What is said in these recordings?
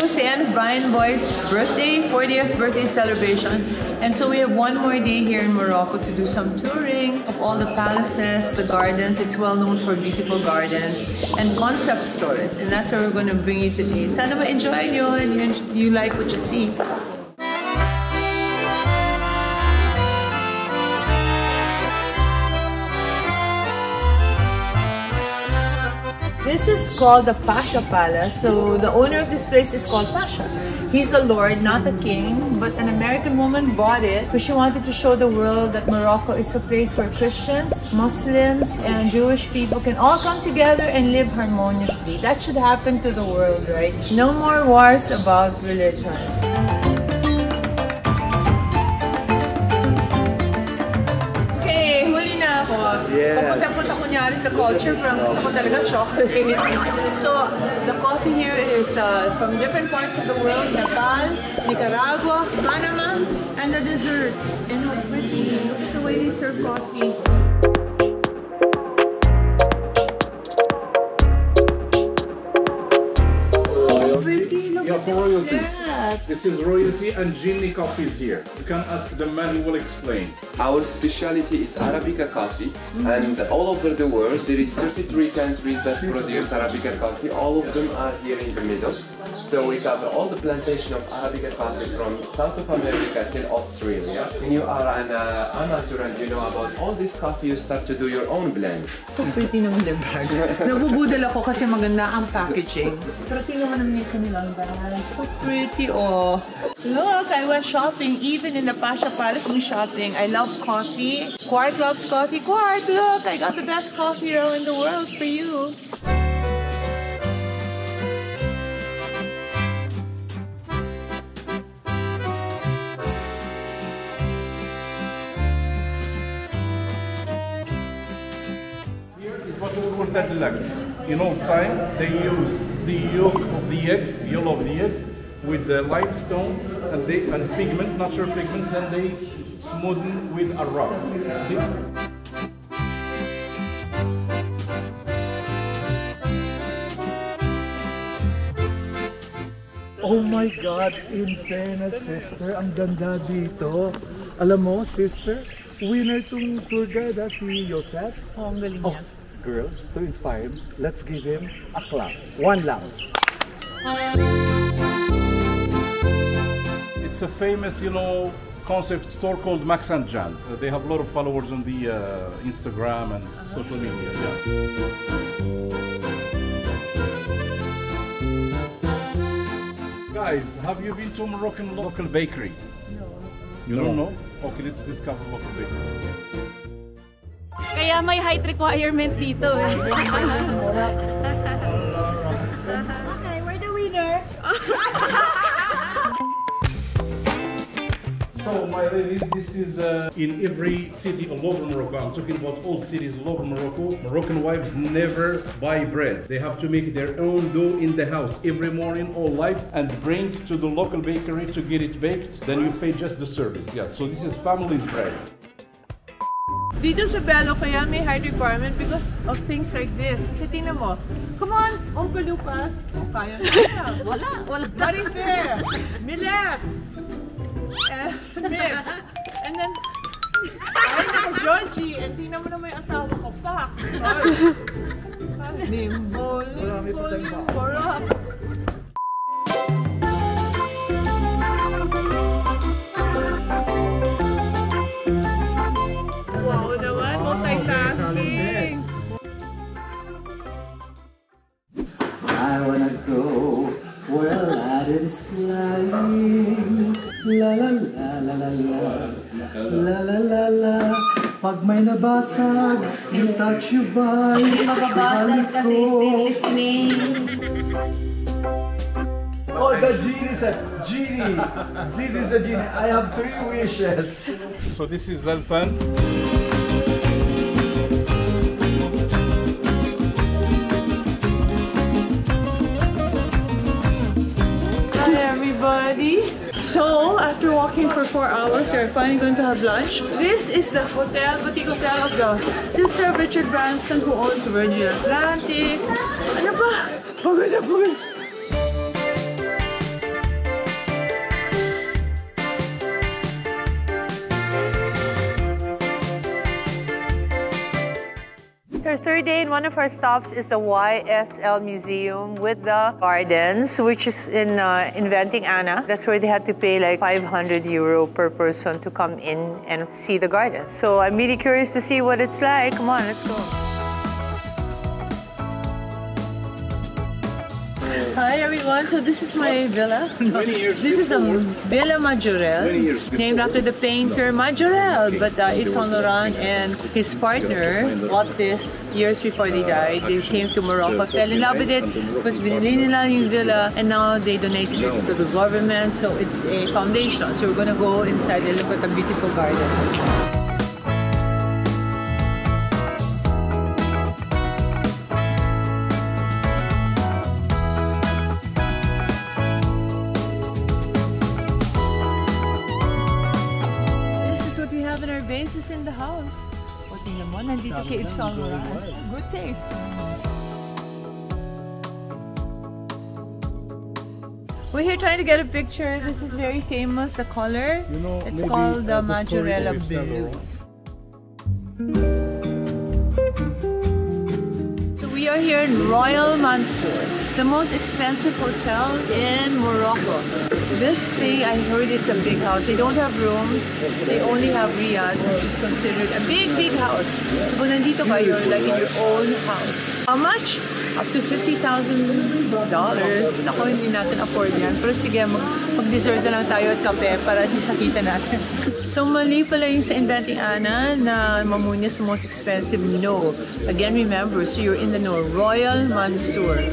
to San Brian Boy's birthday, 40th birthday celebration. And so we have one more day here in Morocco to do some touring of all the palaces, the gardens. It's well known for beautiful gardens and concept stores. And that's where we're going to bring you today. Sana ba enjoy nyo and you like what you see. This is called the Pasha Palace, so the owner of this place is called Pasha. He's a lord, not a king, but an American woman bought it because she wanted to show the world that Morocco is a place where Christians, Muslims, and Jewish people can all come together and live harmoniously. That should happen to the world, right? No more wars about religion. Pupunta-punta kunyari sa culture from gusto ko talaga chocolate. So, the coffee here is from different parts of the world. Nepal, Nicaragua, Panama, and the desserts. And how pretty. Look at the way they serve coffee. Royalty. Yeah. This is royalty and genie coffees here. You can ask the man who will explain. Our specialty is Arabica coffee, and all over the world there is 33 countries that produce Arabica coffee. All of them are here in the middle. So we cover all the plantation of Arabica coffee from South of America till Australia. When you are an amateur and you know about all this coffee, you start to do your own blend. So pretty naman the bags. Nabubudol ako kasi maganda ang packaging. Pretty naman yung kanilang bags. So pretty, oh. Look, I went shopping even in the Pasha Palace. I'm shopping. I love coffee. Quark loves coffee. Quark, look, I got the best coffee roll in the world for you. In old time, they used the yolk of the egg, yellow of the egg, with the limestone and, pigment, natural pigments, then they smoothen with a rock. See? Oh my God, in fairness, sister, ang ganda dito. Alam mo, sister, winner tong tour guide, si Yosef. Oh, ang galing niya. Girls, to inspire him, let's give him a clap. One love. It's a famous, you know, concept store called Max and Jan. They have a lot of followers on the Instagram and social media. Yeah. Guys, have you been to Moroccan local bakery? No. You don't know? Okay, let's discover local bakery. Kaya may height requirement dito eh. Okay, we're the winner. So my ladies, this is in every city all over Morocco. I'm talking about all cities all over Morocco. Moroccan wives never buy bread. They have to make their own dough in the house every morning, all life, and bring to the local bakery to get it baked. Then you pay just the service. Yeah, so this is family's bread. Dito sa Belo, kaya may height requirement because of things like this. Kasi tingnan mo, come on, Uncle Lucas. Oh, kaya na. Wala. Very fair. Millet. Milk. And then, ayun na ka, Georgie. And tingnan mo na may asawa ko. Pak. Nimble. Nimble. Korok. Pag may nabasag, you touch your body. Mababasag kasi stainless yun eh. Oh, the genie said, genie. This is a genie. I have 3 wishes. So this is Lalpan. Hi everybody. So, after walking for 4 hours, we're finally going to have lunch. This is the hotel, boutique hotel of the sister of Richard Branson, who owns Virgin Atlantic. Ano ba? Pagod na pagod. Our third day and one of our stops is the YSL Museum with the gardens, which is in Inventing Anna. That's where they had to pay like 500 euro per person to come in and see the gardens. So I'm really curious to see what it's like. Come on, let's go. Hi everyone, so this is my villa. This is the Villa Majorelle, named after the painter Majorelle, but Yves Saint Laurent and his partner bought this years before they died. They came to Morocco, fell in love with it, it was Binilinaling Villa, and now they donated it to the government, so it's a foundation. So we're going to go inside and look at the beautiful garden. Nandito kay Yves Saint Laurent. Good taste. We're here trying to get a picture. This is very famous, the color. You know, it's called the Majorelle Blue. So we are here in Royal Mansour, the most expensive hotel in Morocco. This thing, I heard it's a big house. They don't have rooms, they only have riads, which is considered a big, big house. So when nandito ka, you're like in your own house. How much? Up to $50,000. Naku, hindi natin afford yan. Pero sige, mag-dessert na lang tayo at kape para at least nakita natin. So mali pala yung sa Inventing Anna na Mamounia is the most expensive. No. Again, remember, so you're in the know. Royal Mansour.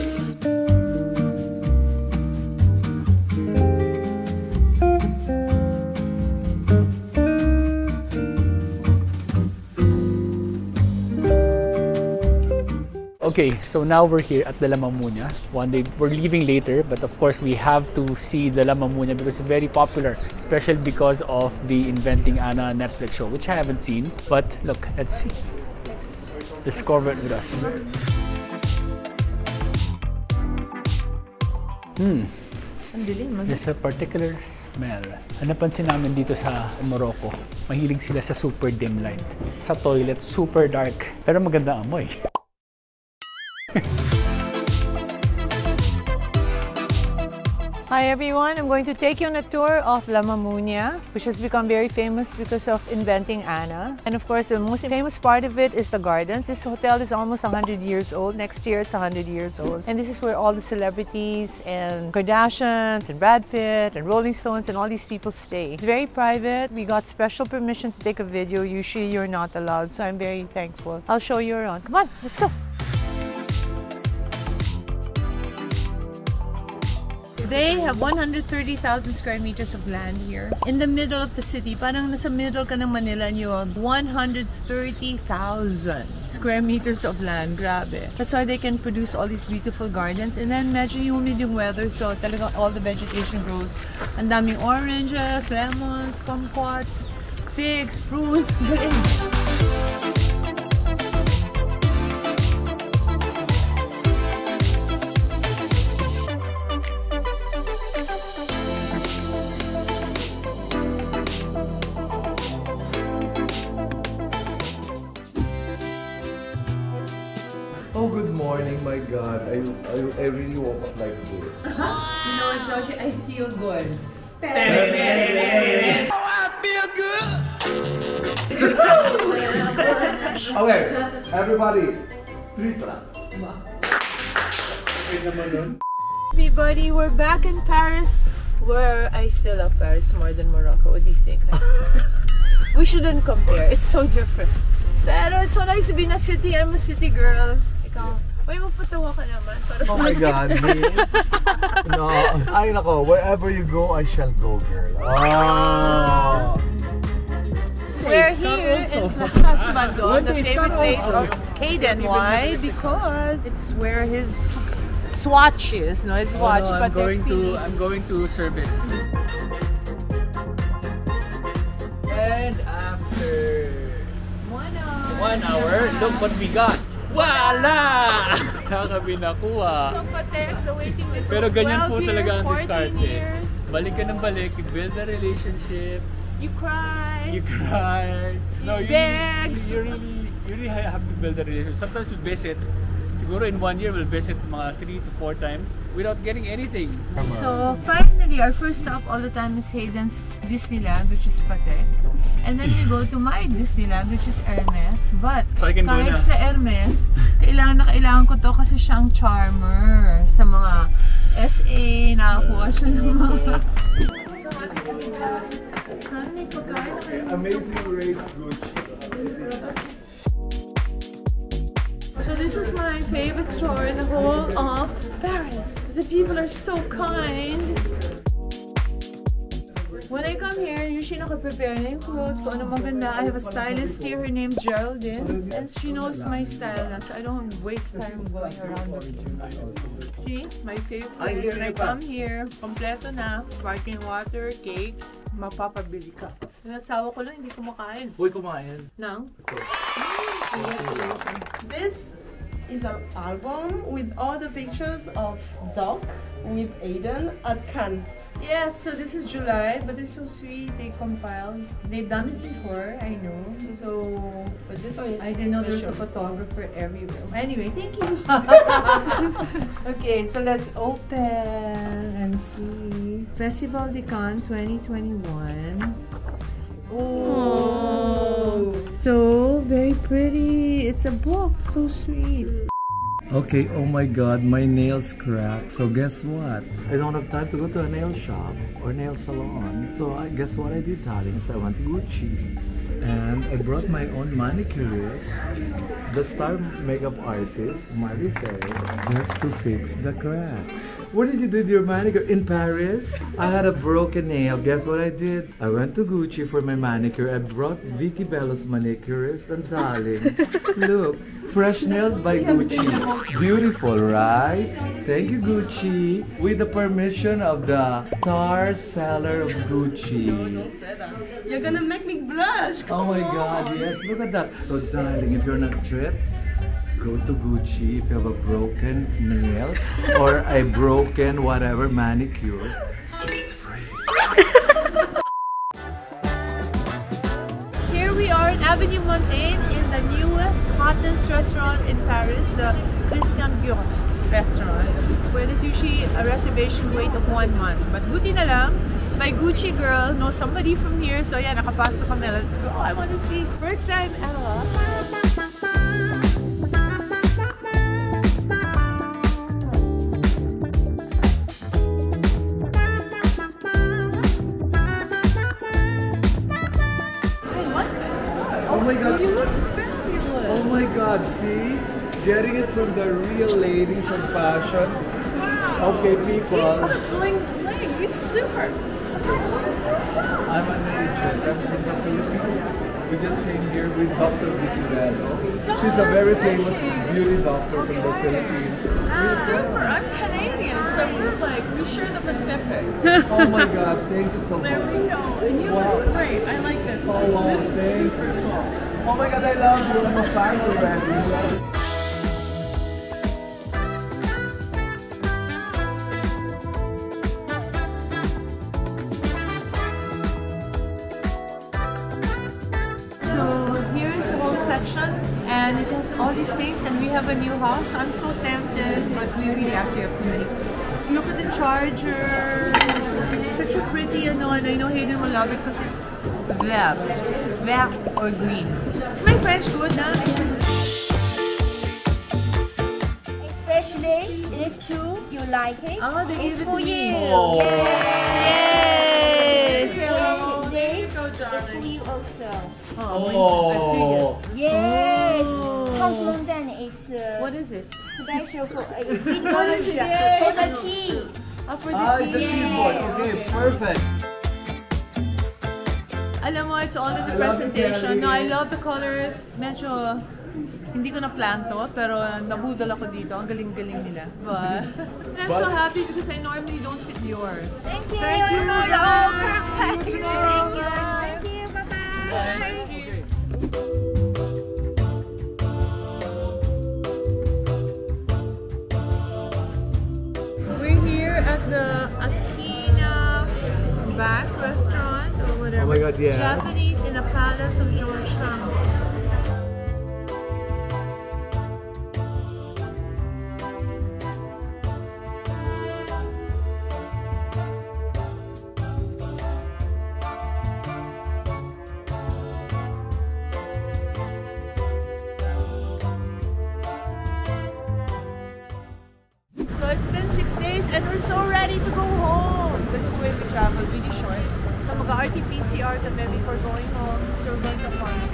Okay, so now we're here at the La Mamounia. One day, we're leaving later, but of course we have to see the La Mamounia because it's very popular, especially because of the Inventing Anna Netflix show, which I haven't seen. But look, let's see. Discover it with us. There's a particular smell. Ano napansin namin dito sa Morocco, mahilig sila sa super dim light. Sa toilet, super dark. Pero maganda amoy. Hi everyone, I'm going to take you on a tour of La Mamounia, which has become very famous because of Inventing Anna. And of course, the most famous part of it is the gardens. This hotel is almost 100 years old. Next year, it's 100 years old. And this is where all the celebrities and Kardashians and Brad Pitt and Rolling Stones and all these people stay. It's very private. We got special permission to take a video. Usually, you're not allowed, so I'm very thankful. I'll show you around. Come on, let's go. They have 130,000 square meters of land here. In the middle of the city, parang nasa middle ka ng Manila, and you have 130,000 square meters of land. Grabe. That's why they can produce all these beautiful gardens. And then medyo humid yung weather, so talaga all the vegetation grows. Ang daming oranges, lemons, kumquats, figs, prunes, grapes. Oh my God, I really woke up like this. You know what, Joshua? I feel good. Oh, I feel good! Okay, everybody, three claps. Everybody, we're back in Paris, where I still love Paris more than Morocco. What do you think? We shouldn't compare, it's so different. Pero it's so nice to be in a city. I'm a city girl. Ikaw. Uy, magpatawa ka naman. Oh my God, me? No. Ay, nako. Wherever you go, I shall go, girl. Oh. We're here in Plaza Bandon, the favorite place of Hayden. Why? Because it's where his Swatch is. No, his watch. Oh, no, I'm going to service. And after 1 hour, look what we got. Wala! Kami nakuha. So Patek, the waiting list. Pero ganyan po talaga ang discard eh. Balik ka ng balik, build a relationship, You cry. You cry. No, you beg. You really have to build a relationship. Sometimes we visit. Siguro in 1 year we'll visit mga 3 to 4 times without getting anything. So finally, our first stop all the time is Hayden's Disneyland, which is Patek. And then we go to my Disneyland, which is Hermes. But so kahit sa Hermes, kailangan ko to kasi siyang charmer. Sa mga SA, nakakuha siya ng mga... Amazing race Gucci. So this is my favorite store in the whole of Paris. The people are so kind. When I come here, usually I prepare my clothes. I have a stylist here, her name's Geraldine. And she knows my style now, so I don't waste time going around with her. See, my favorite. When I come here, kompleto na. Sparkling water, cake, mapapabili ka. Nasawa ko lang, hindi kumakain. Uy, kumain. Nang? This is an album with all the pictures of Doc with Hayden at Cannes. Yeah, so this is July, but they're so sweet, they compiled. They've done this before, I know. So, but this one, I didn't know there's a photographer everywhere. Anyway, thank you. Okay, so let's open and see. Festival de Cannes 2021. Oh, so very pretty. It's a book, so sweet. Okay, oh my god, my nails cracked. So guess what? I don't have time to go to a nail shop or nail salon. So I guess what I did, darling, is I went to Gucci. And I brought my own manicurist, the star makeup artist, Marie Faye, just to fix the cracks. What did you do to your manicure? In Paris, I had a broken nail. Guess what I did? I went to Gucci for my manicure. I brought Vicki Belo's manicurist and darling. Look, fresh nails by Gucci. Beautiful, right? Thank you, Gucci. With the permission of the star seller of Gucci. Don't say that. You're gonna make me blush. Oh my god, yes, look at that. So darling, if you're not tripped, go to Gucci if you have a broken nail or a broken whatever manicure. It's free. Here we are in Avenue Montaigne in the newest, hottest restaurant in Paris, the Christian Guillaume restaurant, where there's usually a reservation wait of 1 month. But buti na lang, my Gucci girl knows somebody from here, so yeah, nakapasok kami. Let's go. Oh, I want to see. First time ever. Hey, what? Oh my god. You look fabulous. Oh my god, see? Getting it from the real ladies of fashion. Wow. Okay, people. He's not playing. He's super. I'm an agent. I'm from the Philippines. We just came here with Dr. Vicki Belo. She's a very famous beauty doctor from the Philippines. Super! I'm Canadian, so we're like, we share the Pacific. Oh my god, thank you so much. There we go. And you look great. I like this. Oh, wow, this is super cool. Oh my god, I love you. I'm a fan already. And it has all these things, and we have a new house. I'm so tempted, but we really actually have to make. Look at the charger. It's such a pretty, you know, and I know Hayden will love it because it's vert or green. It's my French good, huh? Especially, it is true you like it. Oh, they gave it to me. Oh. Yay! Yay! There you go, darling. It's for you also. Oh. Yes! House London is... what is it? Special for... what is it? For the key! For the key! It's a keyboard! Okay, perfect! Alam mo, it's all in the presentation. No, I love the colors. Medyo... Hindi ko na-plan to, pero nabudol ako dito. Ang galing-galing nila. But... and I'm so happy because I normally don't fit Dior. Thank you! Thank you! Thank you! Thank you! Bye-bye! We're here at the Aquina Back restaurant or whatever. my god, yeah. Japanese in the Palace of Georgetown. So it's been 6 days and we're so ready to go home. That's the way we travel, really short. So we're going to RT-PCR before going home. So we're going to France.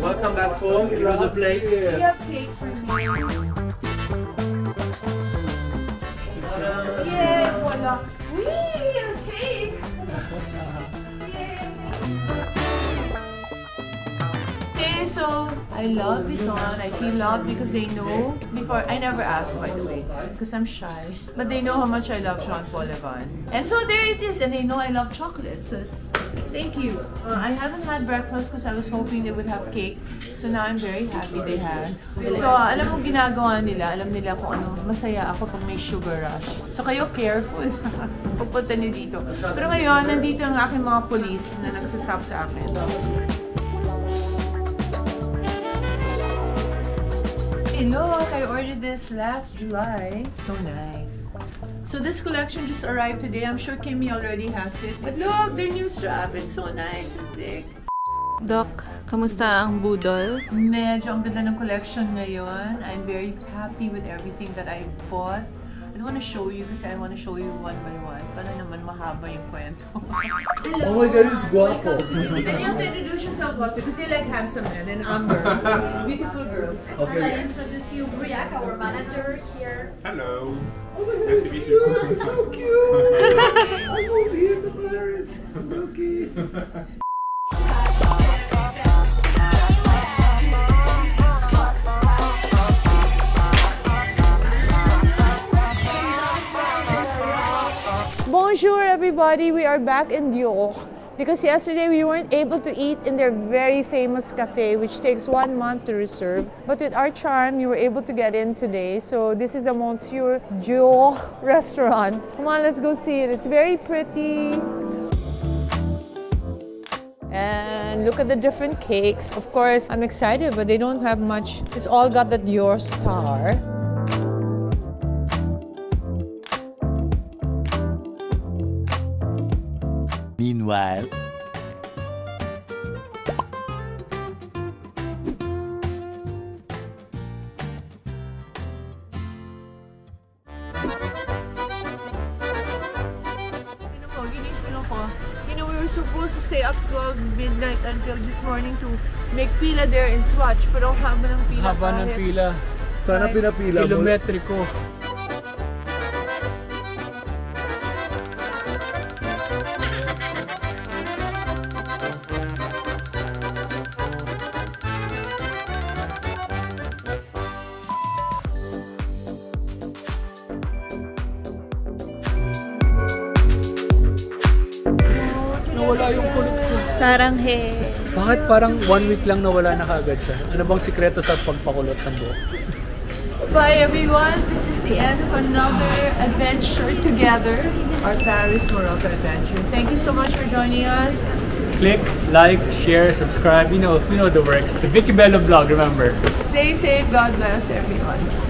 Welcome back home, you're on the place. You have cake for me. Yay, voila! Wee, cake! Okay, so I love Vuitton. I feel loved because they know. Before, I never asked, by the way, because I'm shy. But they know how much I love Jean Paul Levin. And so there it is, and they know I love chocolate. So it's... Thank you. I haven't had breakfast because I was hoping they would have cake. So now I'm very happy they had. So alam mo ginagawa nila, alam nila kung ano, masaya ako pag may sugar rush. So kayo careful. Pupunta niyo dito. Pero ngayon, nandito ang aking mga police na nagsistop sa akin. Hey look, I ordered this last July. So nice. So this collection just arrived today. I'm sure Kimmy already has it. But look, their new strap. It's so nice and thick. Doc, kamusta ang budol? Medyo ang ganda ng collection ngayon. I'm very happy with everything that I bought. I don't want to show you because I want to show you one by one. Para naman mahaba yung kwento. Hello. Oh my god, it's guapo. You have to introduce yourself also because you like handsome men and Amber. Beautiful girls. Okay. And I introduce you, Briak, our manager here. Hello. Oh my god, it's cute. It's so cute. I'm over here to Paris. Okay. Bonjour everybody, we are back in Dior because yesterday we weren't able to eat in their very famous cafe which takes 1 month to reserve, but with our charm you were able to get in today. So this is the Monsieur Dior restaurant. Come on, let's go see it. It's very pretty. And look at the different cakes. Of course, I'm excited but they don't have much. It's all got the Dior star. Meanwhile, you know, we were supposed to stay up till midnight until this morning to make pila there in Swatch. Pero haba ng pila. Haba ng pila. Sana pinapila mo. Kilometriko. Sarang hair. Bakit parang 1 week lang nawala na kagad siya? Ano bang sikreto sa pagpakulot ng buhok? Bye everyone! This is the end of another adventure together. Our Paris, Morocco adventure. Thank you so much for joining us. Click, like, share, subscribe. You know the works. The Vicki Belo blog, remember. Stay safe. God bless everyone.